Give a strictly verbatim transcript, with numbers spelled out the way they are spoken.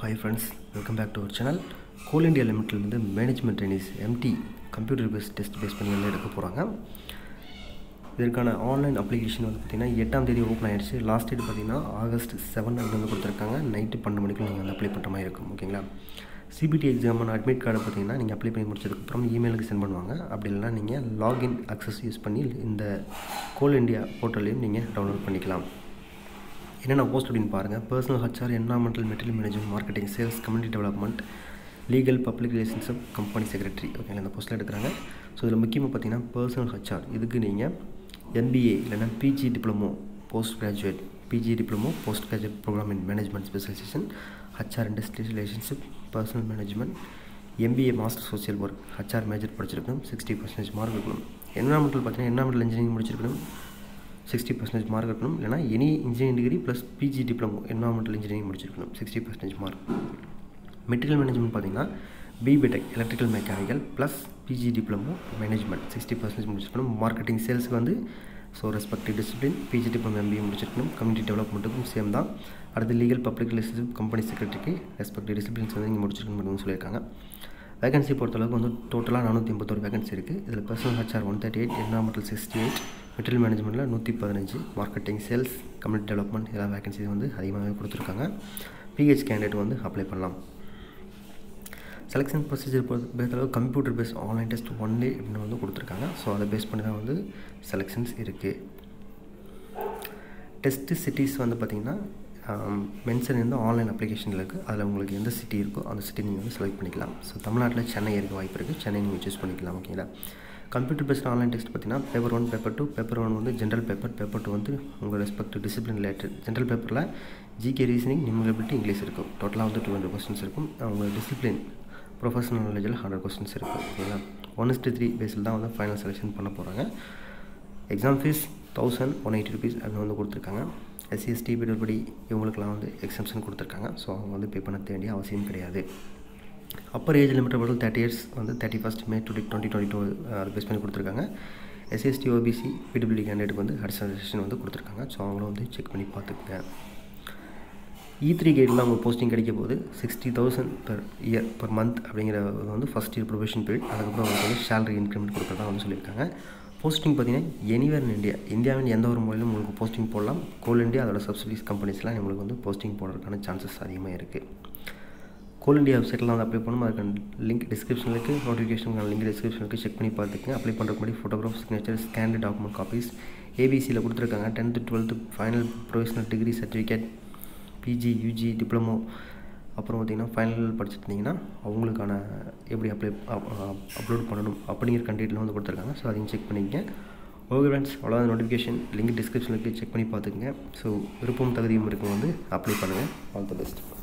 Hi friends, welcome back to our channel. Coal India Limited the management trainees M T computer based test based பண்ணி எடுக்க போறாங்க. இதற்கான online application வந்து பாத்தீங்கன்னா எட்டாம் தேதி ஓபன் ஆயிருச்சு. லாஸ்ட் டேட் பாத்தீங்கன்னா ஆகஸ்ட் செவன்த் வந்து கொடுத்திருக்காங்க. நைட் பன்னெண்டு மணிக்கு நீங்க அப்ளை பண்ற மாதிரி இருக்கும். ஓகேங்களா? C B T exam and admit card பாத்தீங்கன்னா நீங்க அப்ளை பண்ணி முடிச்சதுக்கு அப்புறம் ஈமெயிலுக்கு சென்ட் பண்ணுவாங்க. அப்படி இல்லனா நீங்க login access யூஸ் பண்ணி இந்த Coal India போர்ட்டலையும் நீங்க டவுன்லோட் பண்ணிக்கலாம். என்னென்ன போஸ்ட் அப்படினு பாருங்க. Personal H R, Environmental Material Management, Marketing, Sales, Community Development, Legal, Public Relations, Company Secretary. Okay, இந்த போஸ்ட்ல எடுக்கறாங்க. சோ இதுல முக்கியமா பாத்தீங்கன்னா Personal H R இதுக்கு நீங்க M B A இல்லனா P G Diploma Post Graduate, P G Diploma Post Graduate Program in Management Specialization, H R Industry Relationship, Personal Management, M B A Master Social Work, H R Major படிச்சிருக்கணும், sixty percent mark எடுக்கணும். Environmental பாத்தீங்கன்னா Environmental Engineering முடிச்சிருக்கணும். sixty percent mark எடுக்கணும். இல்லனா any engineering degree plus P G diploma environmental engineering முடிச்சிருக்கணும். sixty percent mark. Material management பாத்தீங்கன்னா B B Tech electrical mechanical plus P G diploma management sixty percent முடிச்சிருக்கணும். Marketing sales வந்து so respective discipline P G diploma M B A முடிச்சிருக்கணும். Community developmentக்கும் same தான். அடுத்து legal public relations company secretary respective disciplines வந்து நீங்க முடிச்சிருக்கணும்னு சொல்லிருக்காங்க. Vacancy பொறுத்தளவுக்கு வந்து டோட்டலா four eighty-one vacancy இருக்கு. இதுல personal H R one thirty-eight, environmental sixty-eight, material management la one fifteen, marketing sales, community development எல்லா vacancies வந்து அதிகமாவே கொடுத்திருக்காங்க. P H candidate வந்து அப்ளை பண்ணலாம். செலக்ஷன் procedure பொறுத்தளவுக்கு computer based online test one day அப்படினு வந்து கொடுத்திருக்காங்க. சோ அத பேஸ் பண்ணி தான் வந்து செலக்ஷன்ஸ் இருக்கு. டெஸ்ட் சிட்டிஸ் வந்து பாத்தீங்கன்னா mention in the online application like adha ungalku endha city irukko and city neenga select pannikalam so Tamil Nadu la Chennai irukku vaaipu irukku Chennai neenga choose pannikalam okayla computer based online test pathina paper one paper two paper one vandu general paper paper two vandu unga respective discipline related general paper la G K reasoning numerical English irukku total vandu two hundred questions irukkum unga discipline professional knowledge la one hundred questions irukku okayla one is to three base la vandu final selection panna poranga exam fees eleven eighty rupees appo vandu koduthirukanga S C S T படி இவங்களுக்குலாம் வந்து exemption கொடுத்திருக்காங்க so அவங்க வந்து பே பண்ண வேண்டிய அவசியம் கிடையாது அப்பர் ஏஜ் லிமிட் படி thirty years வந்து thirty-first May twenty twenty-two base பண்ணி கொடுத்திருக்காங்க S C S T O B C P W D candidate வந்து ஹரிசன்சன் வந்து கொடுத்திருக்காங்க சோ அவங்கள வந்து செக் பண்ணி பார்த்துக்கங்க E three கேட்ல அவங்க போஸ்டிங் கிடைக்க போகுது sixty thousand per year per month அப்படிங்கிறது வந்து ஃபர்ஸ்ட் இயர் probation period அதுக்கு அப்புறம் அவங்க வந்து salary increment கொடுக்கறதா வந்து சொல்லிருக்காங்க Posting पातीना anywhere in India, India में यंदा और मोबाइल में उनको posting पोल्ला, Coal India other subsidies companies लाने उनको उनको posting पोल्ला करने chances सारी में रखे। Coal India website लाना अपने पन मार करने link description लेके notification का link description के check पनी पार देखेंगे अपने पन रखने photograph signature scanned document copies, A B C लगूँ तो रखेंगे tenth to twelfth final professional degree certificate, P G U G diploma அப்புறம் பாத்தீங்கன்னா ஃபைனல் படிச்சிட்டீங்கன்னா அவங்களுக்கான எப்படி அப்ளை அப்லோட் பண்ணனும் அப்படிங்கிற கண்டென்ட்ல வந்து கொடுத்திருக்காங்க சோ அதையும் செக் பண்ணிக்கங்க ஓகே फ्रेंड्स அவ்வளவு நோட்டிஃபிகேஷன் லிங்க் டிஸ்கிரிப்ஷன்ல போய் செக் பண்ணி பாத்துக்கங்க சோ விருப்பம் தகுதியும் இருக்கும் வந்து அப்ளை பண்ணுங்க ஆல் தி பெஸ்ட்